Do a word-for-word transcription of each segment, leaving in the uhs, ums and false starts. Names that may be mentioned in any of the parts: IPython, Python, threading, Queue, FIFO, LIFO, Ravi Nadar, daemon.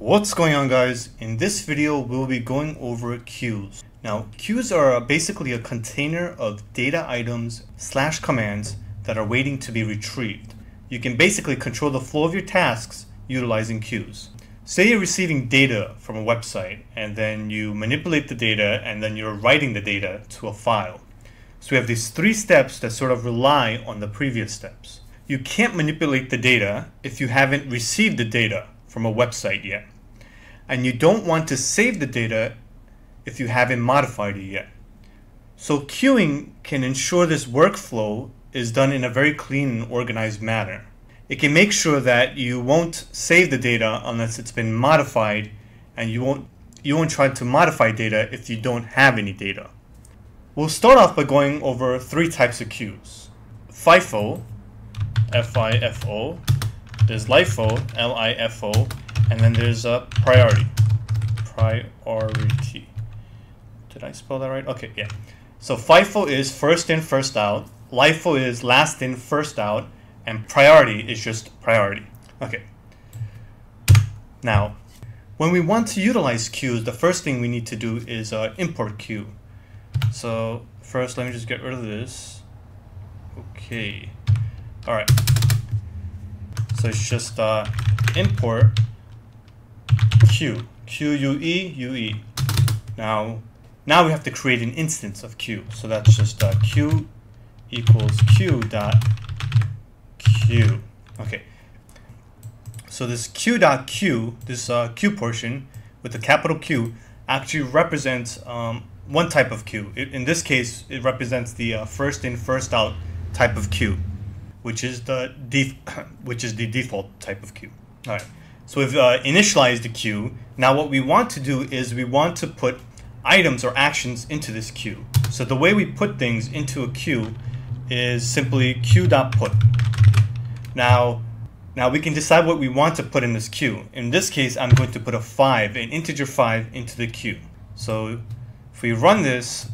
What's going on, guys? In this video we'll be going over queues. Now queues are basically a container of data items slash commands that are waiting to be retrieved. You can basically control the flow of your tasks utilizing queues. Say you're receiving data from a website and then you manipulate the data and then you're writing the data to a file. So we have these three steps that sort of rely on the previous steps. You can't manipulate the data if you haven't received the data from a website yet. And you don't want to save the data if you haven't modified it yet. So queuing can ensure this workflow is done in a very clean and organized manner. It can make sure that you won't save the data unless it's been modified, and you won't, you won't try to modify data if you don't have any data. We'll start off by going over three types of queues. FIFO, F I F O, there's LIFO, L I F O, and then there's a priority, priority. Did I spell that right? Okay, yeah. So FIFO is first in, first out. LIFO is last in, first out. And priority is just priority. Okay. Now, when we want to utilize queues, the first thing we need to do is uh, import queue. So first, let me just get rid of this. Okay. All right. So it's just uh, import queue, Q U E U E. Now, now we have to create an instance of queue. So that's just uh, queue equals queue dot queue. Okay. So this queue dot queue, this uh, queue portion with the capital Q, actually represents um, one type of queue. It, in this case, it represents the uh, first in, first out type of queue, which is the def which is the default type of queue. All right. So we've uh, initialized the queue. Now what we want to do is we want to put items or actions into this queue. So the way we put things into a queue is simply queue.put. Now, now we can decide what we want to put in this queue. In this case, I'm going to put a five, an integer five, into the queue. So if we run this,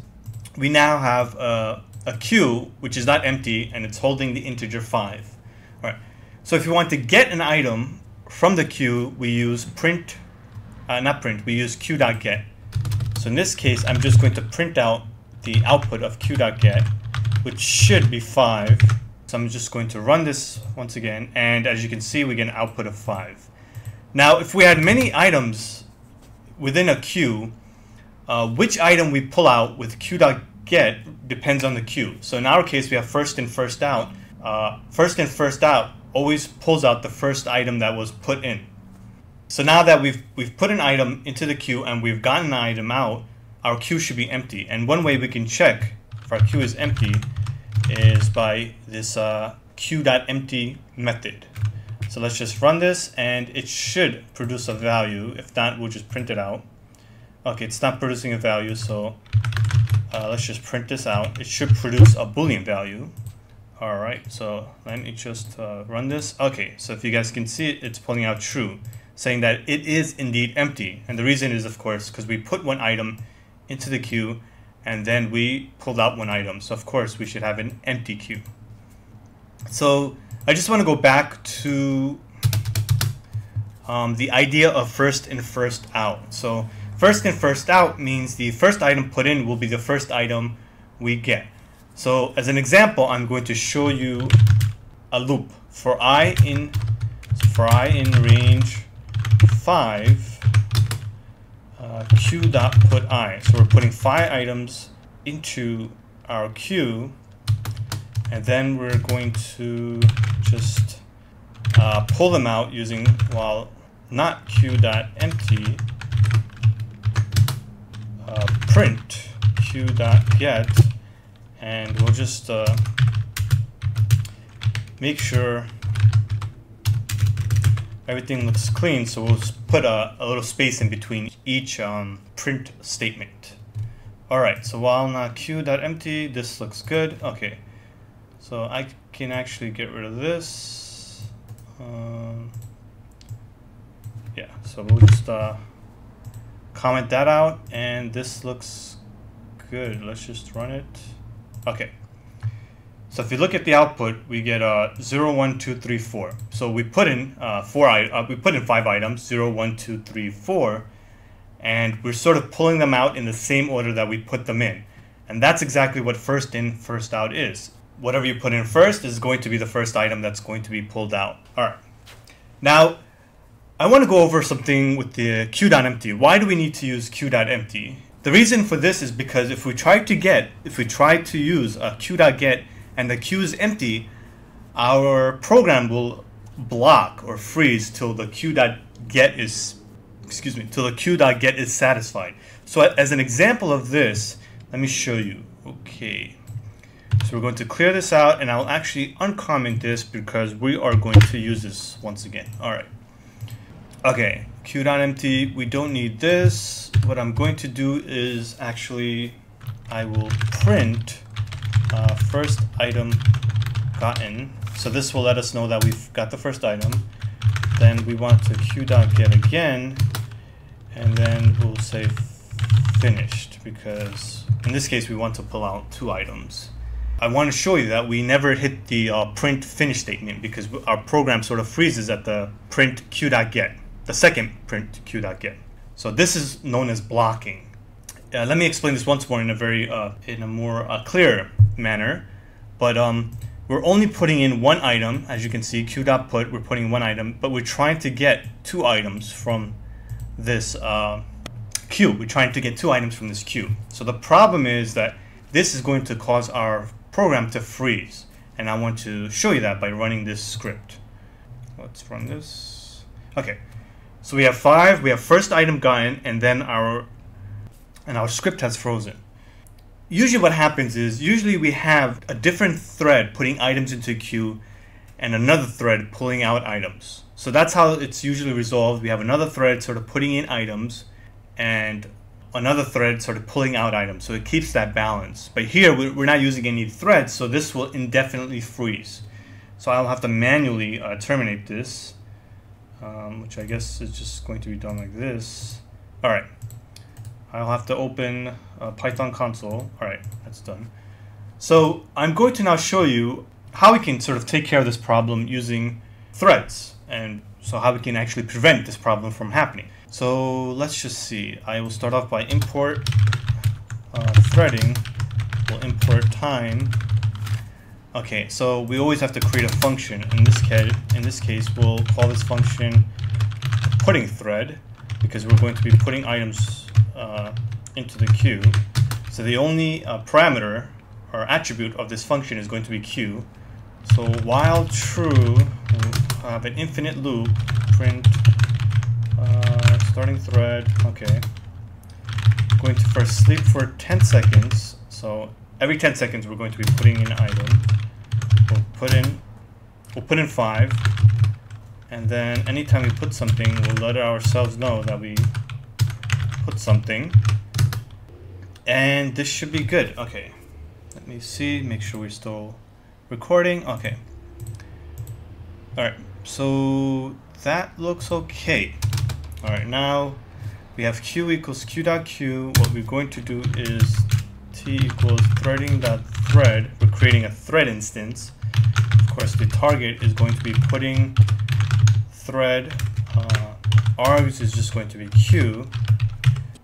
we now have a a queue which is not empty and it's holding the integer five. All right. So if you want to get an item from the queue, we use print, uh, not print, we use queue.get. So in this case, I'm just going to print out the output of queue.get, which should be five. So I'm just going to run this once again, and as you can see, we get an output of five. Now, if we had many items within a queue, uh, which item we pull out with queue.get get depends on the queue. So in our case, we have first in, first out. Uh, first in, first out always pulls out the first item that was put in. So now that we've we've put an item into the queue and we've gotten an item out, our queue should be empty. And one way we can check if our queue is empty is by this uh, queue.empty method. So let's just run this, and it should produce a value. If not, we'll just print it out. Okay, it's not producing a value, so Uh, let's just print this out. It should produce a Boolean value. All right, so let me just uh, run this. Okay, so if you guys can see it, it's pulling out true, saying that it is indeed empty. And the reason is, of course, because we put one item into the queue and then we pulled out one item. So of course we should have an empty queue. So I just want to go back to um, the idea of first in, first out. So first in, first out means the first item put in will be the first item we get. So as an example, I'm going to show you a loop. For I in, for I in range five, uh, queue.put I. So we're putting five items into our queue, and then we're going to just uh, pull them out using, while not queue.empty, Uh, print queue.get, and we'll just uh, make sure everything looks clean. So we'll put a, a little space in between each um, print statement. All right, so while not queue.empty, this looks good. Okay, so I can actually get rid of this. Um, yeah, so we'll just uh, comment that out, and this looks good. Let's just run it. Okay, So if you look at the output, we get uh, zero, one, two, three, four. So we put in uh, four. Uh, we put in five items, zero, one, two, three, four, and we're sort of pulling them out in the same order that we put them in. And that's exactly what first in, first out is. Whatever you put in first is going to be the first item that's going to be pulled out. All right. Now, I want to go over something with the queue.empty. Why do we need to use queue.empty? The reason for this is because if we try to get, if we try to use a queue.get and the queue is empty, our program will block or freeze till the queue.get is, excuse me, till the queue.get is satisfied. So as an example of this, let me show you. Okay. So we're going to clear this out, and I'll actually uncomment this because we are going to use this once again. All right. Okay, queue.empty, we don't need this. What I'm going to do is actually, I will print uh, first item gotten. So this will let us know that we've got the first item. Then we want to queue.get again, and then we'll say finished, because in this case, we want to pull out two items. I want to show you that we never hit the uh, print finish statement because our program sort of freezes at the print queue.get, the second print queue.get. So this is known as blocking. Uh, let me explain this once more in a very uh, in a more uh, clear manner. But um, we're only putting in one item, as you can see, queue.put. We're putting one item, but we're trying to get two items from this uh, queue. We're trying to get two items from this queue. So the problem is that this is going to cause our program to freeze, and I want to show you that by running this script. Let's run this. Okay, so we have five, we have first item gotten, and then our and our script has frozen. Usually what happens is usually we have a different thread putting items into a queue and another thread pulling out items. So that's how it's usually resolved. We have another thread sort of putting in items and another thread sort of pulling out items, so it keeps that balance. But here we're not using any threads, so this will indefinitely freeze. So I'll have to manually uh, terminate this, um, which I guess is just going to be done like this. All right, I'll have to open uh, Python console. All right, that's done. So I'm going to now show you how we can sort of take care of this problem using threads, and so how we can actually prevent this problem from happening. So let's just see. I will start off by import uh, threading. We'll import time. Okay, so we always have to create a function. In this case, in this case, we'll call this function putting thread because we're going to be putting items uh, into the queue. So the only uh, parameter or attribute of this function is going to be queue. So while true, we'll have an infinite loop print. Uh, starting thread, okay. I'm going to first sleep for ten seconds. So every ten seconds, we're going to be putting in an item. We'll put in, we'll put in five, and then anytime we put something, we'll let ourselves know that we put something. And this should be good. Okay. Let me see. Make sure we're still recording. Okay. All right. So that looks okay. All right, now we have q equals q.q. What we're going to do is t equals threading.thread. We're creating a thread instance. Of course, the target is going to be putting thread. Uh, args is just going to be q.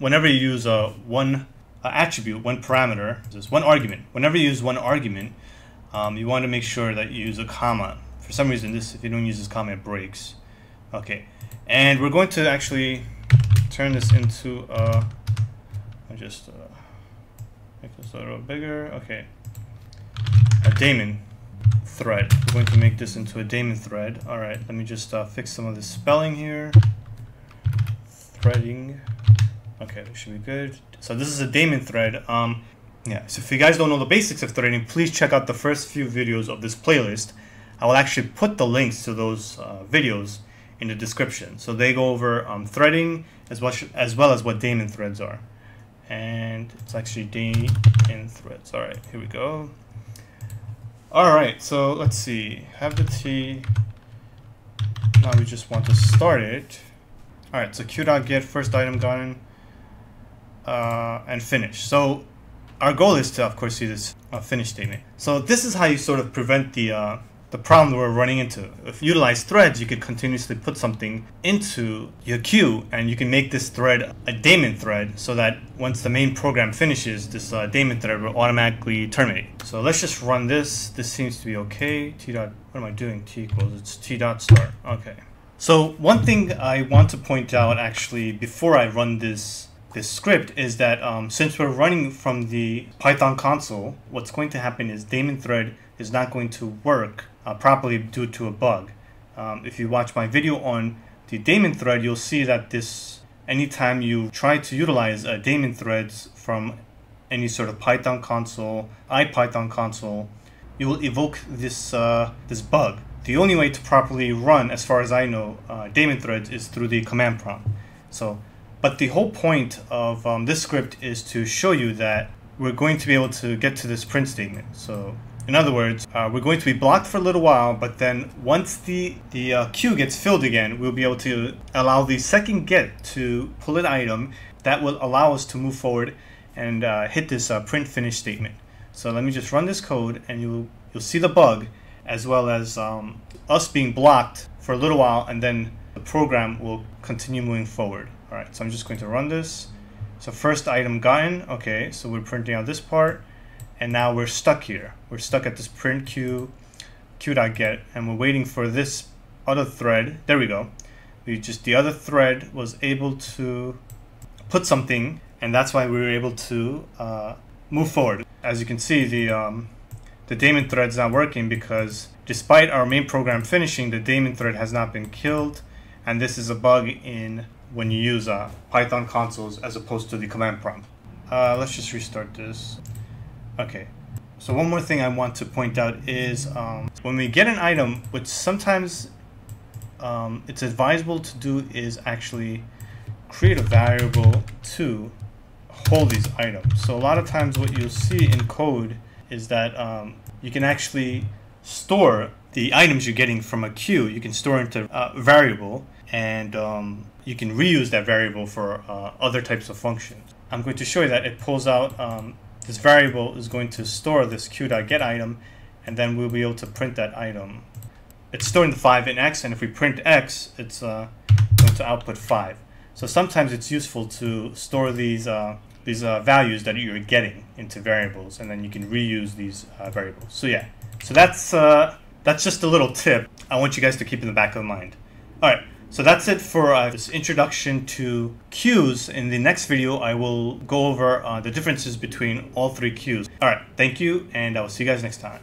Whenever you use a uh, one uh, attribute, one parameter, just one argument. Whenever you use one argument, um, you want to make sure that you use a comma. For some reason, this if you don't use this comma, it breaks. Okay. And we're going to actually turn this into uh, I just uh, make this a little bigger. Okay, a daemon thread. We're going to make this into a daemon thread. All right, let me just uh, fix some of the spelling here. Threading. Okay, that should be good. So this is a daemon thread. Um, yeah. So if you guys don't know the basics of threading, please check out the first few videos of this playlist. I will actually put the links to those uh, videos in the description. So they go over um, threading as well, as well as what daemon threads are. And it's actually daemon threads. All right, here we go. All right, so let's see. Have the T. Now we just want to start it. All right, so queue.get first item gotten uh, and finish. So Our goal is to, of course, see this uh, finish statement. So this is how you sort of prevent the uh, the problem that we're running into. If you utilize threads, you could continuously put something into your queue, and you can make this thread a daemon thread so that once the main program finishes, this uh, daemon thread will automatically terminate. So let's just run this. This seems to be okay. T dot, what am I doing? T equals, it's T dot start. Okay. So one thing I want to point out actually before I run this this script is that um, since we're running from the Python console, what's going to happen is daemon thread is not going to work uh, properly due to a bug. Um, if you watch my video on the daemon thread, you'll see that this, anytime you try to utilize uh, daemon threads from any sort of Python console, IPython console, you will evoke this uh, this bug. The only way to properly run, as far as I know, uh, daemon threads is through the command prompt. So. But the whole point of um, this script is to show you that we're going to be able to get to this print statement. So in other words, uh, we're going to be blocked for a little while, but then once the, the uh, queue gets filled again, we'll be able to allow the second get to pull an item that will allow us to move forward and uh, hit this uh, print finish statement. So let me just run this code and you'll, you'll see the bug as well as um, us being blocked for a little while, and then the program will continue moving forward. All right, so I'm just going to run this. So first item gotten, okay, so we're printing out this part, and now we're stuck here. We're stuck at this print queue, queue.get, and we're waiting for this other thread. There we go. We just, the other thread was able to put something, and that's why we were able to uh, move forward. As you can see, the, um, the daemon thread's not working because despite our main program finishing, the daemon thread has not been killed, and this is a bug in when you use uh, Python consoles as opposed to the command prompt. Uh, let's just restart this. Okay, so one more thing I want to point out is um, when we get an item, which sometimes um, it's advisable to do is actually create a variable to hold these items. So a lot of times what you'll see in code is that um, you can actually store the items you're getting from a queue. You can store into a variable, and um, you can reuse that variable for uh, other types of functions. I'm going to show you that it pulls out, um, this variable is going to store this queue.get item, and then we'll be able to print that item. It's storing the five in X, and if we print X, it's uh, going to output five. So sometimes it's useful to store these, uh, these uh, values that you're getting into variables, and then you can reuse these uh, variables. So yeah, so that's, uh, that's just a little tip I want you guys to keep in the back of mind. All right. So that's it for uh, this introduction to queues. In the next video, I will go over uh, the differences between all three queues. All right, thank you, and I will see you guys next time.